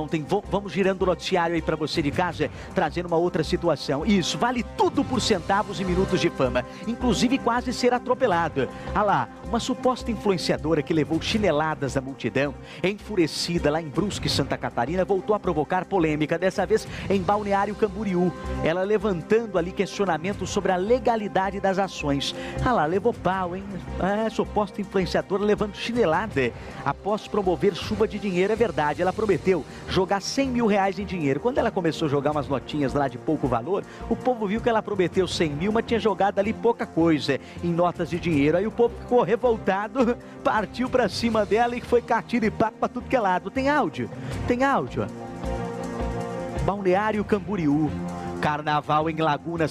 Ontem, vamos girando o noticiário aí para você de casa, trazendo uma outra situação. Isso, vale tudo por centavos e minutos de fama, inclusive quase ser atropelado. Ah lá, uma suposta influenciadora que levou chineladas da multidão, enfurecida lá em Brusque, Santa Catarina, voltou a provocar polêmica, dessa vez em Balneário Camboriú. Ela levantando ali questionamentos sobre a legalidade das ações. Ah lá, levou pau, hein? Ah, suposta influenciadora levando chinelada após promover chuva de dinheiro, é verdade, ela prometeu jogar 100 mil reais em dinheiro. Quando ela começou a jogar umas notinhas lá de pouco valor, o povo viu que ela prometeu 100 mil, mas tinha jogado ali pouca coisa em notas de dinheiro. Aí o povo ficou revoltado, partiu pra cima dela e foi catira e papo pra tudo que é lado. Tem áudio? Tem áudio. Balneário Camboriú, carnaval em Laguna.